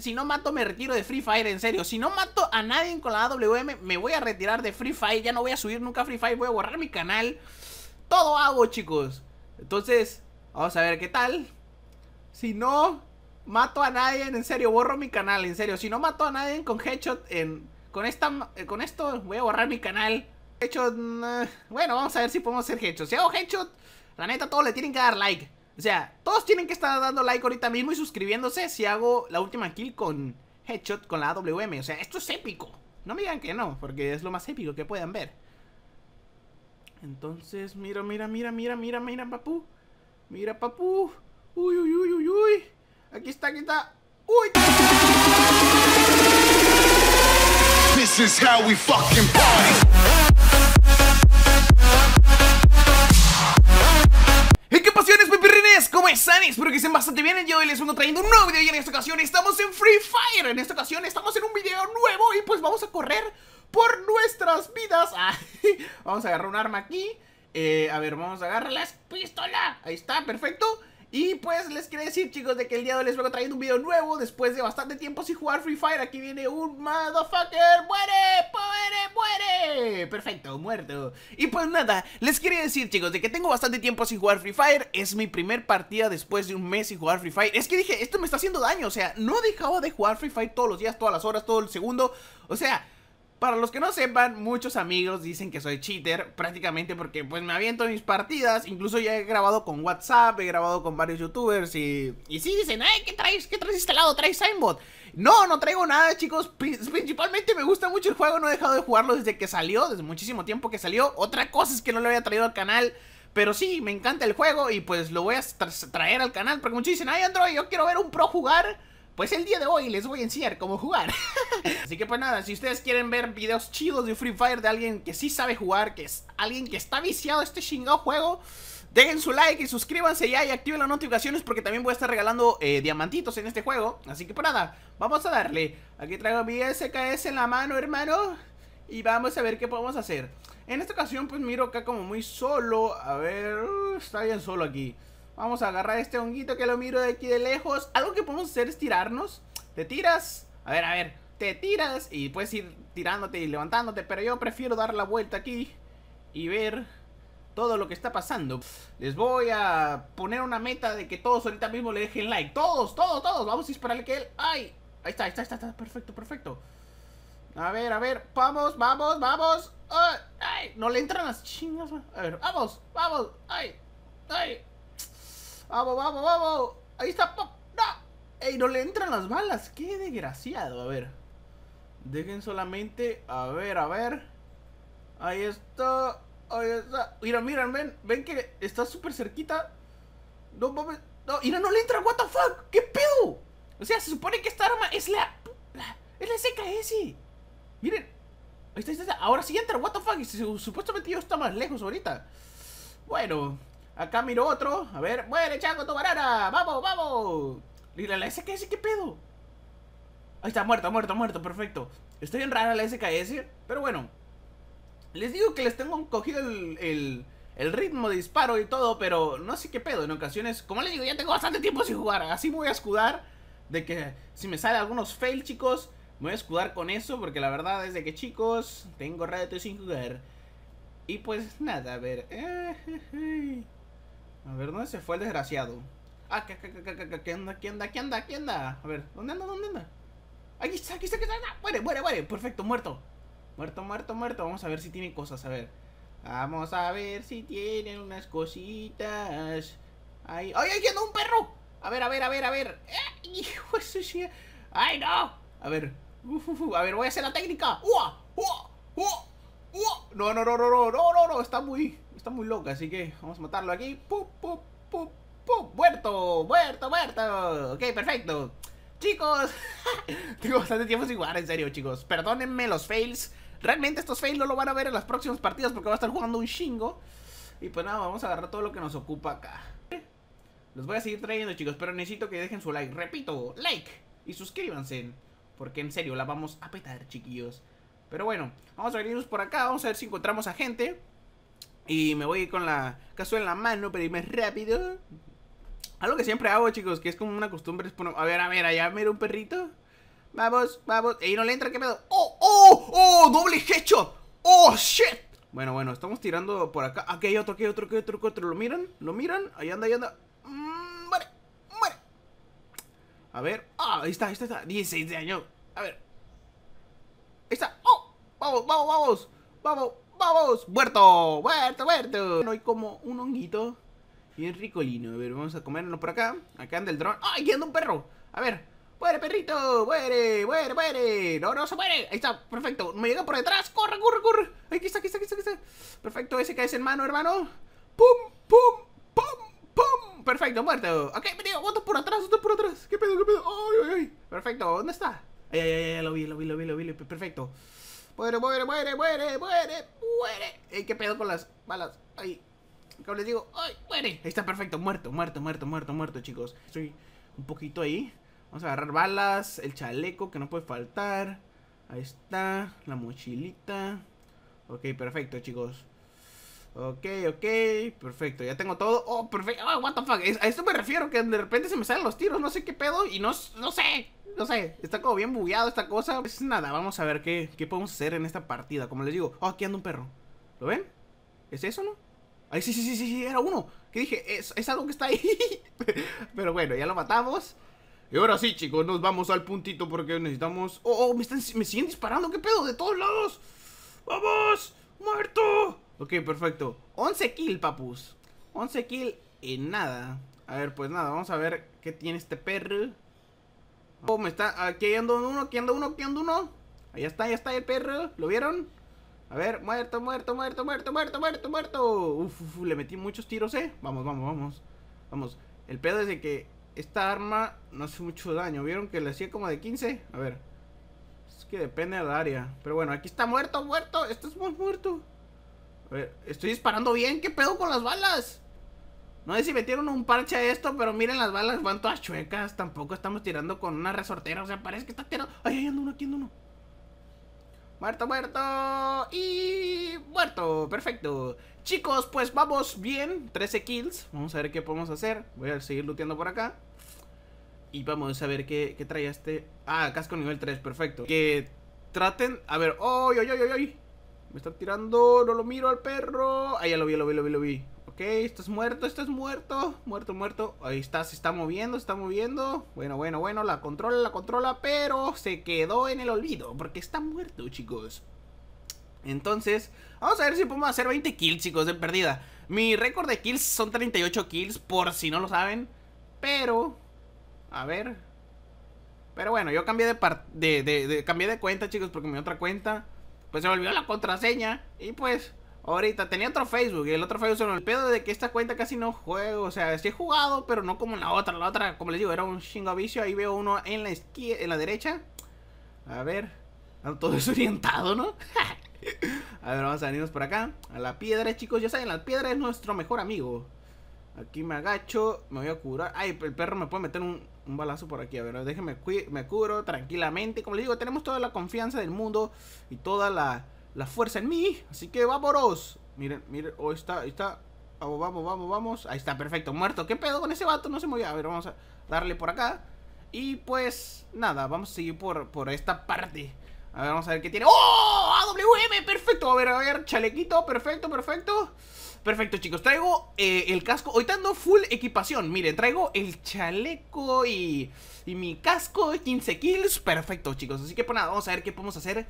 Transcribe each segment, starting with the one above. Si no mato me retiro de Free Fire, en serio. Si no mato a nadie con la AWM, me voy a retirar de Free Fire. Ya no voy a subir nunca a Free Fire, voy a borrar mi canal. Todo hago, chicos. Entonces, vamos a ver qué tal. Si no mato a nadie, en serio, borro mi canal, en serio. Si no mato a nadie con Headshot, con esto voy a borrar mi canal. Headshot, bueno, vamos a ver si podemos hacer Headshot. Si hago Headshot, la neta, todos le tienen que dar like. O sea, todos tienen que estar dando like ahorita mismo y suscribiéndose si hago la última kill con Headshot con la AWM. O sea, esto es épico. No me digan que no, porque es lo más épico que puedan ver. Entonces, mira, papu. Mira, papu. Uy. Aquí está. Uy. This is how we fucking party. Espero que estén bastante bien. El día de hoy les vengo trayendo un nuevo video y en esta ocasión estamos en Free Fire. En esta ocasión estamos en un video nuevo y pues vamos a correr por nuestras vidas. Vamos a agarrar un arma aquí. A ver, vamos a agarrar las pistolas. Ahí está, perfecto. Y pues les quería decir, chicos, de que el día de hoy les vengo trayendo un video nuevo después de bastante tiempo sin jugar Free Fire. Aquí viene un motherfucker. ¡Muere! Perfecto, muerto. Y pues nada, les quería decir, chicos, de que tengo bastante tiempo sin jugar Free Fire. Es mi primer partida después de un mes sin jugar Free Fire. Es que dije, esto me está haciendo daño. O sea, no dejaba de jugar Free Fire todos los días, todas las horas, todo el segundo. O sea, para los que no sepan, muchos amigos dicen que soy cheater, prácticamente porque pues me aviento mis partidas. Incluso ya he grabado con WhatsApp, he grabado con varios youtubers y sí dicen, ay, ¿qué traes instalado? ¿Traes Timebot? No, no traigo nada, chicos. Principalmente me gusta mucho el juego, no he dejado de jugarlo desde que salió, desde muchísimo tiempo que salió. Otra cosa es que no lo había traído al canal, pero sí, me encanta el juego y pues lo voy a traer al canal. Porque muchos dicen, ay, Android, yo quiero ver un pro jugar. Pues el día de hoy les voy a enseñar cómo jugar. Así que pues nada, si ustedes quieren ver videos chidos de Free Fire, de alguien que sí sabe jugar, que es alguien que está viciado a este chingado juego, dejen su like y suscríbanse ya y activen las notificaciones porque también voy a estar regalando diamantitos en este juego. Así que pues nada, vamos a darle. Aquí traigo mi SKS en la mano, hermano, y vamos a ver qué podemos hacer. En esta ocasión pues miro acá como muy solo. A ver, está bien solo aquí. Vamos a agarrar este honguito que lo miro de aquí de lejos. Algo que podemos hacer es tirarnos. Te tiras, a ver, te tiras y puedes ir tirándote y levantándote. Pero yo prefiero dar la vuelta aquí y ver todo lo que está pasando. Les voy a poner una meta de que todos ahorita mismo le dejen like. Todos, vamos a dispararle que él. ¡Ay! Ahí está, perfecto. A ver, vamos. ¡Ay! No le entran las chingas. A ver, vamos. ¡Ay! Vamos. Ahí está. ¡No! Ey, no le entran las balas. Qué desgraciado. A ver. Dejen solamente. A ver. Ahí está. Miran, ven que está súper cerquita. No mames. No, mira, no le entra. What the fuck. ¿Qué pedo? O sea, se supone que esta arma es la SKS. Miren. Ahí está. Ahora sí entra. What the fuck. Supuestamente yo está más lejos ahorita. Bueno. Acá miro otro. A ver. ¡Muere, chango, tu banana! ¡Vamos! Mira, la SKS, ¿qué pedo? Ahí está, muerto. Perfecto. Está bien rara la SKS. Pero bueno. Les digo que les tengo cogido el ritmo de disparo y todo. Pero no sé qué pedo. En ocasiones, como les digo, ya tengo bastante tiempo sin jugar. Así me voy a escudar de que si me salen algunos fail, chicos, me voy a escudar con eso. Porque la verdad es de que, chicos, tengo rato sin jugar. Y pues nada, a ver. A ver, ¿dónde se fue el desgraciado? Ah, ¿qué anda? A ver, ¿dónde anda? Aquí está. Muere. Perfecto, muerto. Vamos a ver si tiene cosas, a ver. Vamos a ver si tienen unas cositas. Ahí. ¡Ay, aquí anda un perro! A ver. ¡Hijo de su shit! ¡Ay, no! A ver. A ver, voy a hacer la técnica. No. Está muy loca, así que vamos a matarlo aquí. ¡Pum! ¡Muerto! Ok, perfecto. Chicos, tengo bastante tiempo sin jugar, en serio, chicos. Perdónenme los fails. Realmente estos fails no lo van a ver en las próximas partidas porque va a estar jugando un chingo. Y pues nada, vamos a agarrar todo lo que nos ocupa acá. Los voy a seguir trayendo, chicos, pero necesito que dejen su like. Repito, like y suscríbanse. Porque en serio, la vamos a petar, chiquillos. Pero bueno, vamos a venirnos por acá. Vamos a ver si encontramos a gente. Y me voy con la cazuela en la mano, pero irme rápido. Algo que siempre hago, chicos, que es como una costumbre, es poner... A ver, allá mira un perrito. Vamos, vamos. Ey, no le entra, ¿qué pedo? ¡Oh, oh, oh! ¡Doble headshot! ¡Oh, shit! Bueno, estamos tirando por acá. Aquí hay otro, aquí hay otro, aquí hay otro, aquí hay otro. ¿Lo miran? ¿Lo miran? Ahí anda, ahí anda. Vale, vale. A ver. Ah, ahí está, ahí está, ahí está. 16 de año. A ver. Ahí está. ¡Oh! ¡Vamos, vamos, vamos! ¡Vamos, vamos! ¡Muerto! ¡Muerto, muerto! Bueno, hay como un honguito bien ricolino. A ver, vamos a comernos por acá. Acá anda el dron. ¡Ah! ¡Aquí anda un perro! A ver. ¡Muere, perrito! ¡Muere! ¡Muere, muere! ¡No, no se muere! Ahí está, perfecto. Me llega por detrás. ¡Corre, corre, corre! Aquí está, aquí está, aquí está, aquí está. Perfecto, ese que es en mano, hermano. ¡Pum, pum, pum, pum! Perfecto, muerto. Ok, venido, otro por atrás, otro por atrás. ¿Qué pedo, qué pedo? ¡Ay, ay, ay! Perfecto, ¿dónde está? Ay, ay, ay, lo vi. Perfecto. ¡Muere, muere, muere, muere, muere! ¡Muere! ¡Ey, qué pedo con las balas! ¡Ay! Como les digo, ¡ay, muere! Ahí está, perfecto. Muerto, chicos. Estoy un poquito ahí. Vamos a agarrar balas, el chaleco que no puede faltar. Ahí está, la mochilita. Ok, perfecto, chicos. Ok, perfecto, ya tengo todo. Oh, perfecto, oh, what the fuck. A esto me refiero, que de repente se me salen los tiros. No sé qué pedo y no sé. Está como bien bugueado esta cosa. Pues nada, vamos a ver qué podemos hacer en esta partida. Como les digo, oh, aquí anda un perro. ¿Lo ven? ¿Es eso, no? Ay, sí, era uno. ¿Qué dije? Es algo que está ahí. Pero bueno, ya lo matamos. Y ahora sí, chicos, nos vamos al puntito porque necesitamos... ¡Oh, oh! Me siguen disparando! ¿Qué pedo? ¡De todos lados! ¡Vamos! ¡Muerto! Ok, perfecto. 11 kill, papus. 11 kill en nada. A ver, pues nada, vamos a ver qué tiene este perro. Oh, me está... Aquí anda uno. Ahí está el perro. ¿Lo vieron? A ver, muerto. Uf, le metí muchos tiros, ¿eh? Vamos. El pedo es de que... esta arma no hace mucho daño. ¿Vieron que le hacía como de 15? A ver. Es que depende del área. Pero bueno, aquí está muerto. Esto es muy muerto. A ver, estoy disparando bien. ¿Qué pedo con las balas? No sé si metieron un parche a esto, pero miren, las balas van todas chuecas. Tampoco estamos tirando con una resortera. O sea, parece que está tirando. Ay, anda uno. Muerto. Y... muerto. Perfecto. Chicos, pues vamos bien. 13 kills. Vamos a ver qué podemos hacer. Voy a seguir looteando por acá. Y vamos a ver qué trae este. Ah, casco nivel 3. Perfecto. Que traten. A ver. ¡Ay! Me están tirando. No lo miro al perro. Ah, ya lo vi. Ok, esto es muerto. Muerto. Ahí está. Se está moviendo. Bueno. La controla. Pero se quedó en el olvido. Porque está muerto, chicos. Entonces, vamos a ver si podemos hacer 20 kills, chicos, de perdida. Mi récord de kills son 38 kills, por si no lo saben. Pero, a ver. Pero bueno, yo cambié de cuenta, chicos, porque mi otra cuenta pues se me olvidó la contraseña. Y pues, ahorita tenía otro Facebook. Y el otro Facebook se me olvidó de que esta cuenta casi no juego. O sea, sí he jugado, pero no como la otra. La otra, como les digo, era un chingo vicio. Ahí veo uno en la izquierda, en la derecha. A ver, todo desorientado, ¿no? A ver, vamos a venirnos por acá. A la piedra, chicos, ya saben, la piedra es nuestro mejor amigo. Aquí me agacho, me voy a curar. Ay, el perro me puede meter un balazo por aquí. A ver, déjenme, me curo tranquilamente. Como les digo, tenemos toda la confianza del mundo y toda la fuerza en mí. Así que vámonos. Miren, oh, ahí está. Vamos. Ahí está, perfecto, muerto. ¿Qué pedo con ese vato? No se movía. A ver, vamos a darle por acá. Y pues, nada, vamos a seguir por esta parte. A ver, vamos a ver qué tiene. ¡Oh! AWM, perfecto. A ver, chalequito, perfecto. Perfecto, chicos, traigo el casco. Ahorita ando full equipación. Miren, traigo el chaleco y mi casco, 15 kills. Perfecto, chicos, así que pues nada, vamos a ver qué podemos hacer.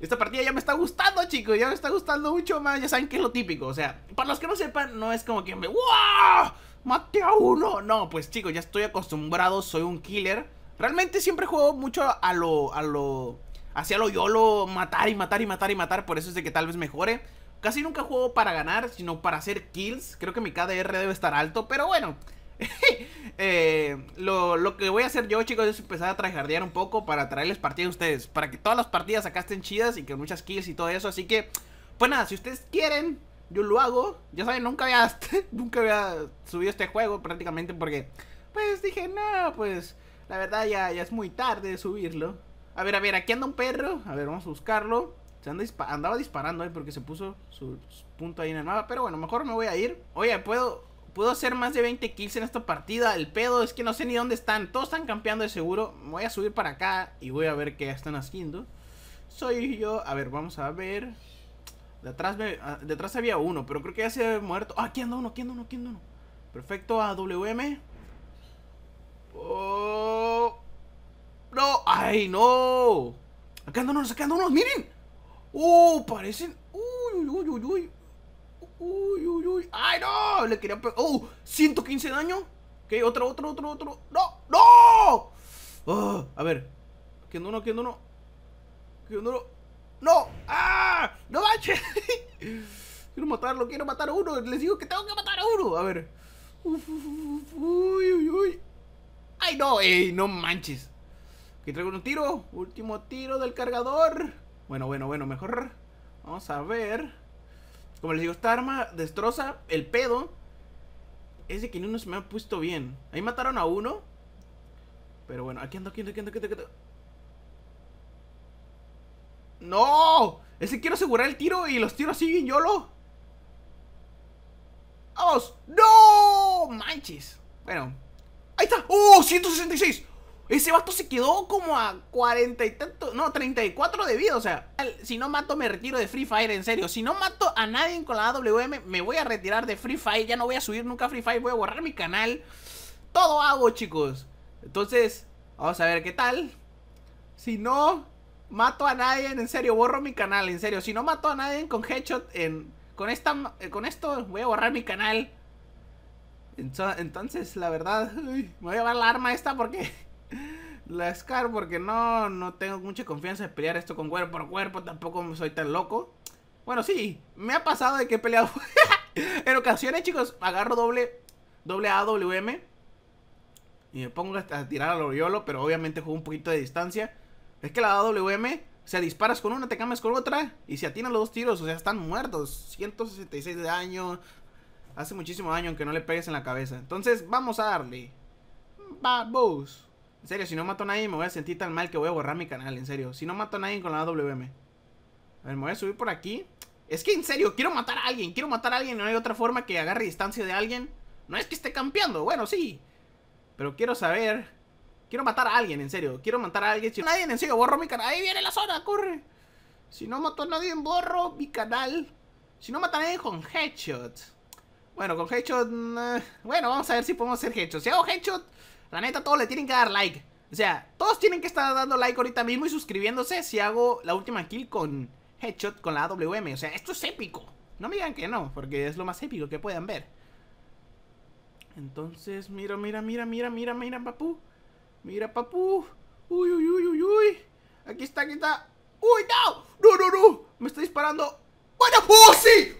Esta partida ya me está gustando, chicos. Ya me está gustando mucho más, ya saben que es lo típico. O sea, para los que no sepan, no es como que me... ¡Wow! ¡Maté a uno! No, pues chicos, ya estoy acostumbrado. Soy un killer. Realmente siempre juego mucho hacia lo YOLO, matar. Por eso es de que tal vez mejore. Casi nunca juego para ganar, sino para hacer kills. Creo que mi KDR debe estar alto, pero bueno. Lo que voy a hacer yo, chicos, es empezar a tryhardear un poco para traerles partidas a ustedes, para que todas las partidas acá estén chidas y que muchas kills y todo eso. Así que, pues nada, si ustedes quieren, yo lo hago. Ya saben, nunca había subido este juego prácticamente porque, pues dije, no, pues la verdad ya es muy tarde de subirlo. A ver, aquí anda un perro. A ver, vamos a buscarlo. Andaba disparando ahí porque se puso su punto ahí en el mapa. Pero bueno, mejor me voy a ir. Oye, Puedo hacer más de 20 kills en esta partida. El pedo es que no sé ni dónde están. Todos están campeando de seguro. Voy a subir para acá y voy a ver qué están haciendo. Soy yo. A ver, vamos a ver. Detrás había uno, pero creo que ya se había muerto. Ah, aquí anda uno, aquí anda uno, aquí anda uno. Perfecto, AWM. Oh. No, ay, no. Acá andan unos, miren. Parecen. Uy, uy, uy, uy. Uy, uy, uy. ¡Ay, no! Le quería pegar. ¡Oh! 115 daño. Ok, otro. ¡No! ¡No! Oh, a ver. Aquí anda uno. ¡No! ¡Ah! ¡No manches! Quiero matar a uno. Les digo que tengo que matar a uno. A ver. Uy, uy, uy. ¡Ay, no! ¡Ey! ¡No manches! Aquí traigo un tiro. Último tiro del cargador. Bueno, mejor. Vamos a ver. Como les digo, esta arma destroza. El pedo es de que no se me ha puesto bien. Ahí mataron a uno. Pero bueno, aquí ando. ¡No! Ese quiero asegurar el tiro y los tiros siguen YOLO. ¡Vamos! ¡No! ¡Manches! Bueno. ¡Ahí está! ¡Oh! ¡166! Ese vato se quedó como a 40 y tanto, no, 34 de vida, o sea. Si no mato me retiro de Free Fire, en serio. Si no mato a nadie con la AWM me voy a retirar de Free Fire, ya no voy a subir nunca a Free Fire. Voy a borrar mi canal. Todo hago, chicos. Entonces, vamos a ver qué tal. Si no mato a nadie, en serio, borro mi canal, en serio. Si no mato a nadie con headshot, con esto voy a borrar mi canal. Entonces, la verdad, uy, me voy a llevar la arma esta porque... la SCAR, porque no tengo mucha confianza de pelear esto con cuerpo por cuerpo. Tampoco soy tan loco. Bueno, sí, me ha pasado de que he peleado en ocasiones, chicos. Agarro doble AWM y me pongo a tirar a lo YOLO, pero obviamente juego un poquito de distancia. Es que la AWM, o sea, disparas con una, te cambias con otra y se atinan los dos tiros, o sea, están muertos. 166 de daño. Hace muchísimo daño, aunque no le pegues en la cabeza. Entonces, vamos a darle. Vamos. En serio, si no mato a nadie me voy a sentir tan mal que voy a borrar mi canal, en serio. Si no mato a nadie con la AWM. A ver, me voy a subir por aquí. Es que en serio, quiero matar a alguien. No hay otra forma que agarre distancia de alguien. No es que esté campeando, bueno, sí, pero quiero saber. Quiero matar a alguien, en serio, quiero matar a alguien. Si no mato a nadie, en serio, borro mi canal. Ahí viene la zona, corre. Si no mato a nadie, borro mi canal. Si no mato a nadie con headshot. Bueno, con headshot, bueno, vamos a ver si podemos hacer headshot. Si hago headshot, la neta, todos le tienen que dar like. O sea, todos tienen que estar dando like ahorita mismo y suscribiéndose si hago la última kill con headshot con la AWM. O sea, esto es épico. No me digan que no, porque es lo más épico que puedan ver. Entonces, mira, papu. Mira, papu. Uy. Aquí está. ¡Uy, no! ¡No! Me está disparando. ¡Bueno! ¡Oh, sí!